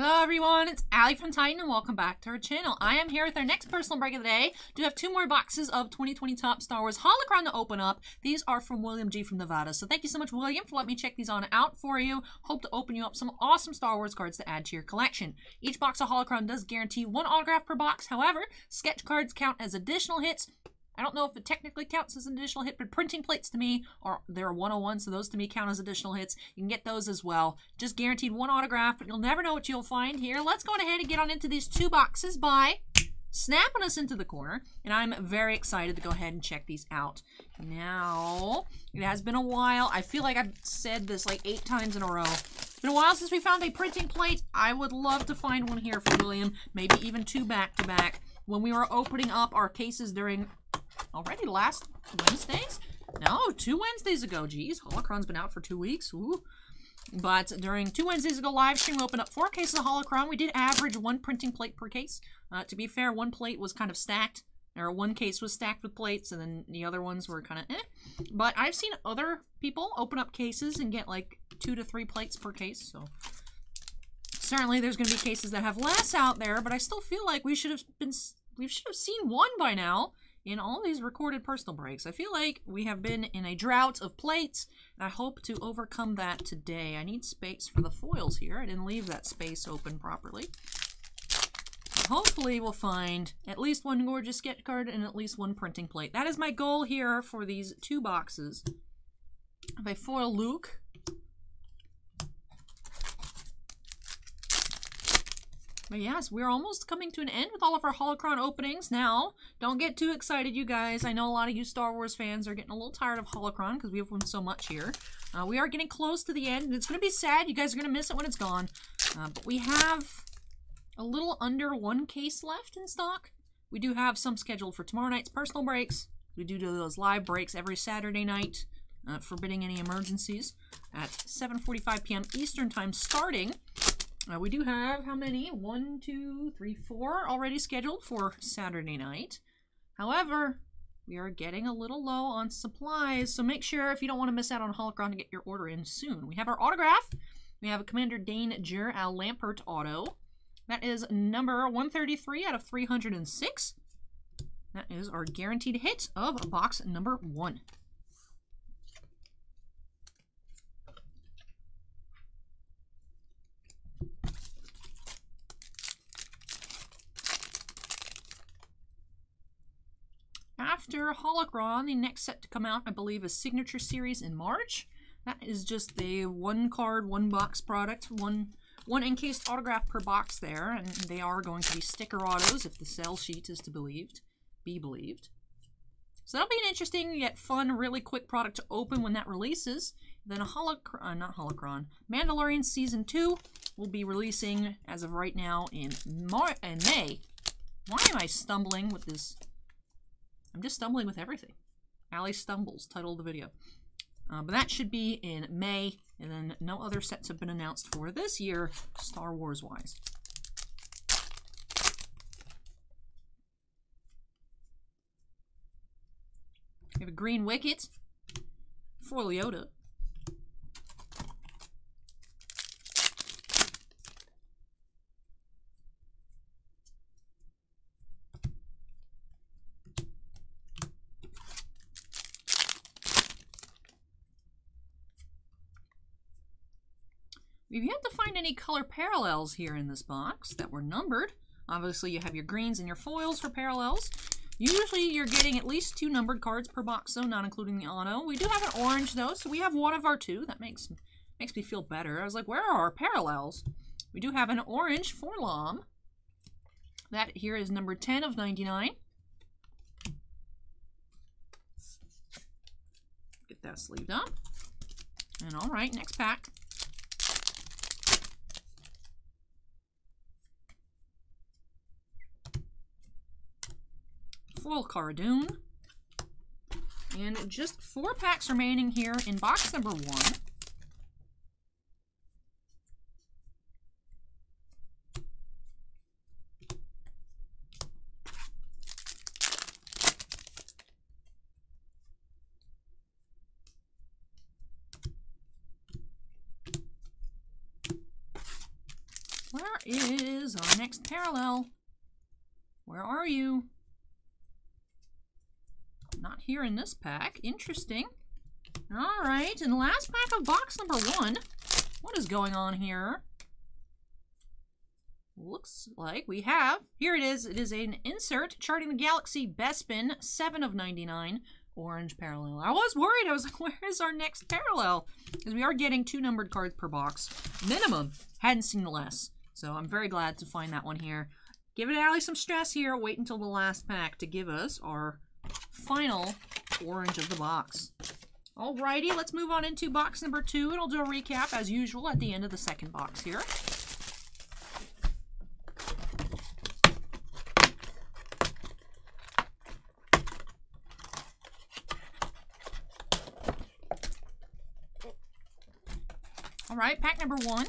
Hello everyone, it's Allie from Titan and welcome back to our channel. I am here with our next personal break of the day. Do have two more boxes of 2020 Top Star Wars Holocron to open up. These are from William G. from Nevada. So thank you so much, William, for letting me check these on out for you. Hope to open you up some awesome Star Wars cards to add to your collection. Each box of Holocron does guarantee one autograph per box. However, sketch cards count as additional hits. I don't know if it technically counts as an additional hit, but printing plates to me are, they're 101, so those to me count as additional hits. You can get those as well. Just guaranteed one autograph, but you'll never know what you'll find here. Let's go ahead and get on into these two boxes by snapping us into the corner, and I'm very excited to go ahead and check these out. Now, it has been a while. I feel like I've said this like 8 times in a row. It's been a while since we found a printing plate. I would love to find one here for William, maybe even two back-to-back. When we were opening up our cases during... Already last Wednesdays? No, 2 Wednesdays ago. Geez, Holocron's been out for 2 weeks. Ooh. But during 2 Wednesdays ago live stream, we opened up 4 cases of Holocron. We did average 1 printing plate per case. To be fair, one plate was kind of stacked, or one case was stacked with plates, and then the other ones were kind of eh. But I've seen other people open up cases and get like 2 to 3 plates per case, so... Certainly there's going to be cases that have less out there, but I still feel like we should have been... We should have seen one by now. In all these recorded personal breaks, I feel like we have been in a drought of plates, and I hope to overcome that today. I need space for the foils here. I didn't leave that space open properly. Hopefully we'll find at least one gorgeous sketch card and at least one printing plate. That is my goal here for these two boxes. Of a foil Luke. But yes, we're almost coming to an end with all of our Holocron openings now. Don't get too excited, you guys. I know a lot of you Star Wars fans are getting a little tired of Holocron because we have won so much here. We are getting close to the end, and it's going to be sad. You guys are going to miss it when it's gone. But we have a little under 1 case left in stock. We do have some scheduled for tomorrow night's personal breaks. We do those live breaks every Saturday night, forbidding any emergencies, at 7:45 p.m. Eastern Time starting. We do have, how many? 1, 2, 3, 4 already scheduled for Saturday night. However, we are getting a little low on supplies, so make sure, if you don't want to miss out on Holocron, to get your order in soon. We have our autograph. We have a Commander Dane Jer Al Lampert auto. That is number 133 out of 306. That is our guaranteed hit of box number 1. After Holocron, the next set to come out, I believe, is Signature Series in March. That is just the 1-card, 1-box product, one encased autograph per box there, and they are going to be sticker autos if the sell sheet is to be believed. So that'll be an interesting yet fun, really quick product to open when that releases. Then Mandalorian Season 2 will be releasing as of right now in May. Why am I stumbling with this? I'm just stumbling with everything. Allie Stumbles, title of the video. But that should be in May, and then no other sets have been announced for this year, Star Wars-wise. We have a green wicket for Yoda. If you have to find any color parallels here in this box that were numbered, obviously you have your greens and your foils for parallels. Usually you're getting at least 2 numbered cards per box, though, not including the auto. We do have an orange, though, so we have one of our 2. That makes me feel better. I was like, where are our parallels? We do have an orange for Lom. That here is number 10 of 99. Get that sleeved up. And all right, next pack. Foil Cardoon. And just 4 packs remaining here in box number 1. Where is our next parallel? Where are you? Not here in this pack. Interesting. All right, and the last pack of box number one. What is going on here? Looks like we have, here it is. It is an insert, Charting the Galaxy, Bespin, 7 of 99, orange parallel. I was worried. I was like, where is our next parallel? Because we are getting 2 numbered cards per box. Minimum. Hadn't seen less. So I'm very glad to find that one here. Give it Allie some stress here. Wait until the last pack to give us our final orange of the box. Alrighty, let's move on into box number 2, and I'll do a recap as usual at the end of the second box here. Alright, pack number 1.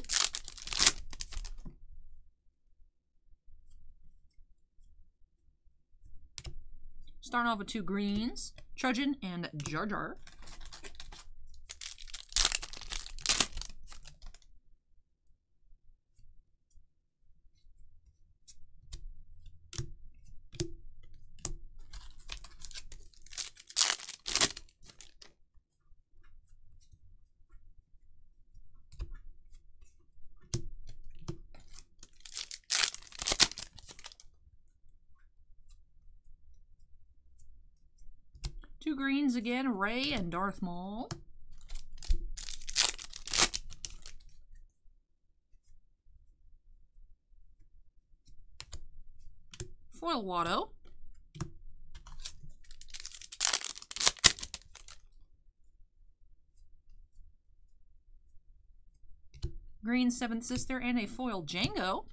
Starting off with 2 greens, Trudgeon and Jar Jar. Greens again, Rey and Darth Maul. Foil Watto. Green Seventh Sister and a foil Django.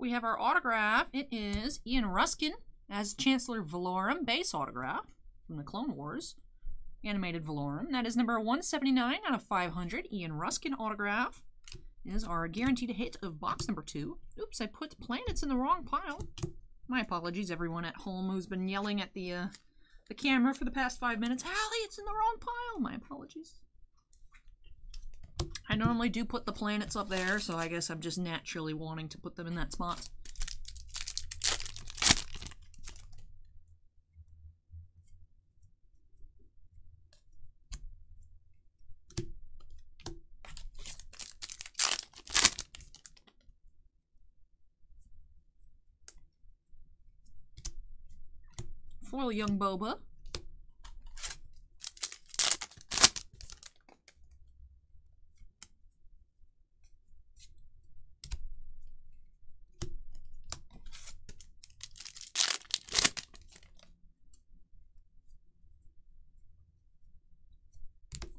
We have our autograph. It is Ian Ruskin as Chancellor Valorum, base autograph from the Clone Wars, animated Valorum. That is number 179 out of 500. Ian Ruskin autograph is our guaranteed hit of box number 2. Oops, I put planets in the wrong pile. My apologies, everyone at home who's been yelling at the camera for the past 5 minutes. Allie, it's in the wrong pile. My apologies. I normally do put the planets up there, so I guess I'm just naturally wanting to put them in that spot. Foil young Boba.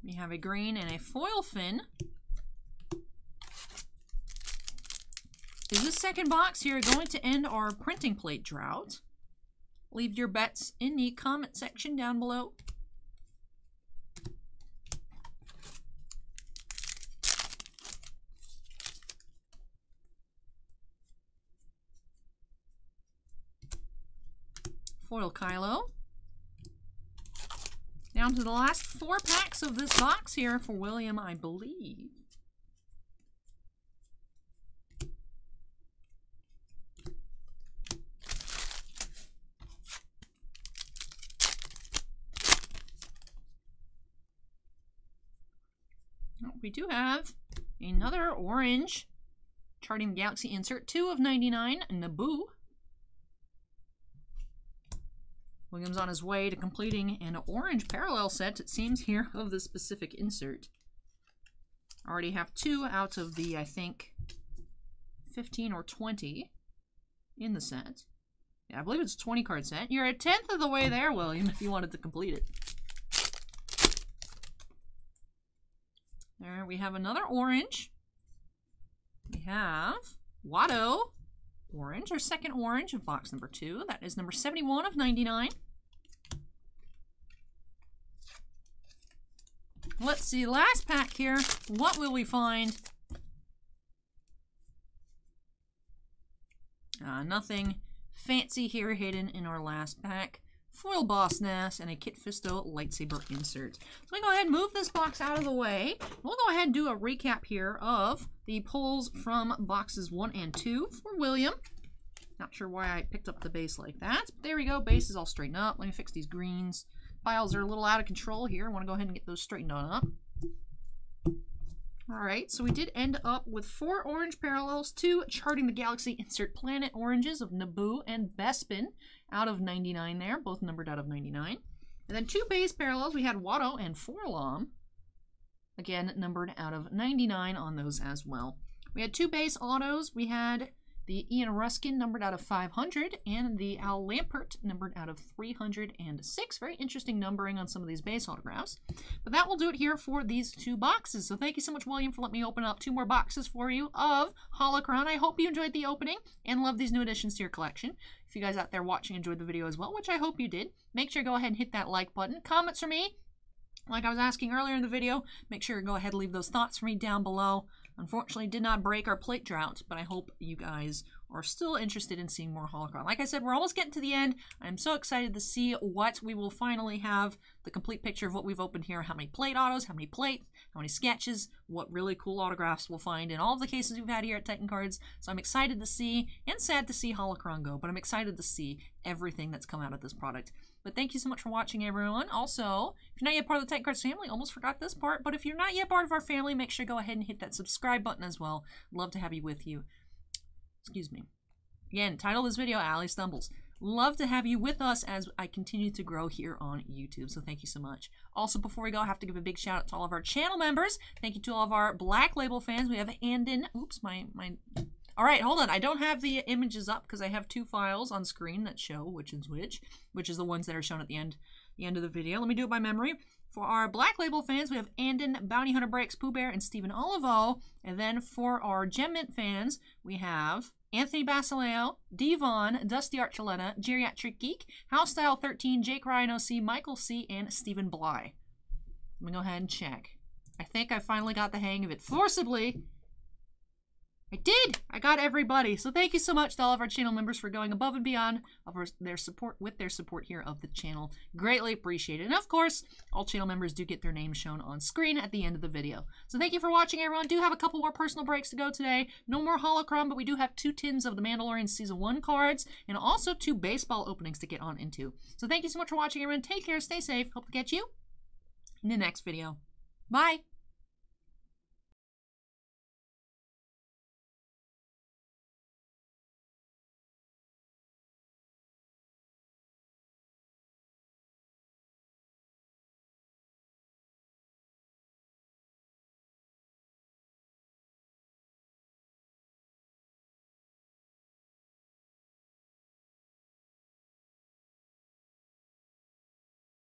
We have a green and a foil fin. Is this second box here going to end our printing plate drought? Leave your bets in the comment section down below. Foil Kylo. Down to the last 4 packs of this box here for William, I believe. Oh, we do have another orange Charting the Galaxy insert, 2 of 99, Naboo. William's on his way to completing an orange parallel set, it seems here, of the specific insert. I already have 2 out of the, I think, 15 or 20 in the set. Yeah, I believe it's a 20 card set. You're a 10th of the way there, William, if you wanted to complete it. There we have another orange. We have Watto. Orange, our second orange of box number 2. That is number 71 of 99. Let's see, last pack here. What will we find? Nothing fancy here hidden in our last pack. Foil Boss Nest and a Kit Fisto lightsaber insert. So we go ahead and move this box out of the way. We'll go ahead and do a recap here of the pulls from boxes 1 and 2 for William. Not sure why I picked up the base like that. But there we go. Base is all straightened up. Let me fix these greens. Piles are a little out of control here. I want to go ahead and get those straightened on up. Alright, so we did end up with 4 orange parallels, 2 Charting the Galaxy insert planet oranges of Naboo and Bespin out of 99 there, both numbered out of 99. And then 2 base parallels, we had Watto and 4 Lom, again numbered out of 99 on those as well. We had 2 base autos, we had the Ian Ruskin numbered out of 500 and the Al Lampert numbered out of 306. Very interesting numbering on some of these base autographs. But that will do it here for these 2 boxes. So thank you so much, William, for letting me open up 2 more boxes for you of Holocron. I hope you enjoyed the opening and love these new additions to your collection. If you guys out there watching enjoyed the video as well, which I hope you did, make sure to go ahead and hit that like button. Comments for me, like I was asking earlier in the video, make sure to go ahead and leave those thoughts for me down below. Unfortunately, did not break our plate drought, but I hope you guys are still interested in seeing more Holocron. Like I said, we're almost getting to the end. I'm so excited to see what we will finally have, the complete picture of what we've opened here, how many plate autos, how many plates, how many sketches, what really cool autographs we'll find in all of the cases we've had here at Titan Cards. So I'm excited to see and sad to see Holocron go, but I'm excited to see everything that's come out of this product. But thank you so much for watching, everyone. Also, if you're not yet part of the Titan Cards family, almost forgot this part, but if you're not yet part of our family, make sure to go ahead and hit that subscribe button as well. Love to have you with you. Excuse me. Again, title of this video, Allie Stumbles. Love to have you with us as I continue to grow here on YouTube, so thank you so much. Also, before we go, I have to give a big shout out to all of our channel members. Thank you to all of our Black Label fans. We have Anden. Oops, my... All right, hold on. I don't have the images up because I have 2 files on screen that show which is the ones that are shown at the end of the video. Let me do it by memory. For our Black Label fans, we have Anden, Bounty Hunter Breaks, Pooh Bear, and Stephen Olivo. And then for our Gem Mint fans, we have Anthony Basileo, Devon, Dusty Archuleta, Geriatric Geek, House Style 13, Jake Ryan OC, Michael C, and Stephen Bly. Let me go ahead and check. I think I finally got the hang of it forcibly. I did! I got everybody. So thank you so much to all of our channel members for going above and beyond with their support here of the channel. Greatly appreciated. And of course, all channel members do get their names shown on screen at the end of the video. So thank you for watching, everyone. Do have a couple more personal breaks to go today. No more Holocron, but we do have 2 tins of the Mandalorian Season 1 cards and also 2 baseball openings to get on into. So thank you so much for watching, everyone. Take care, stay safe. Hope to catch you in the next video. Bye!